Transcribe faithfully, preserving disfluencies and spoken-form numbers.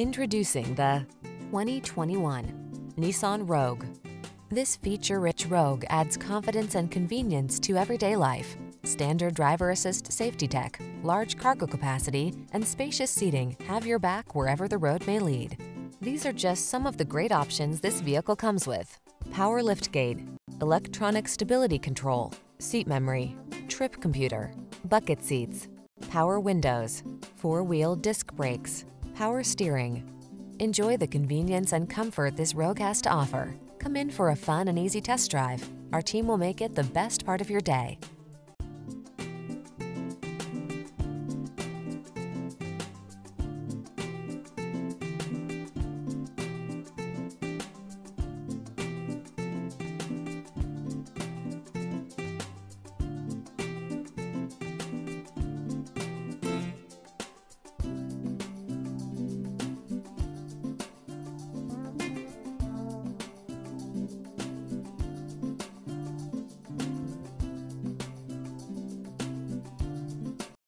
Introducing the twenty twenty-one Nissan Rogue. This feature-rich Rogue adds confidence and convenience to everyday life. Standard driver assist safety tech, large cargo capacity, and spacious seating have your back wherever the road may lead. These are just some of the great options this vehicle comes with: power liftgate, electronic stability control, seat memory, trip computer, bucket seats, power windows, four-wheel disc brakes, power steering. Enjoy the convenience and comfort this Rogue has to offer. Come in for a fun and easy test drive. Our team will make it the best part of your day.